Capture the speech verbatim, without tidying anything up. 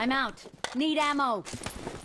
I'm out. Need ammo.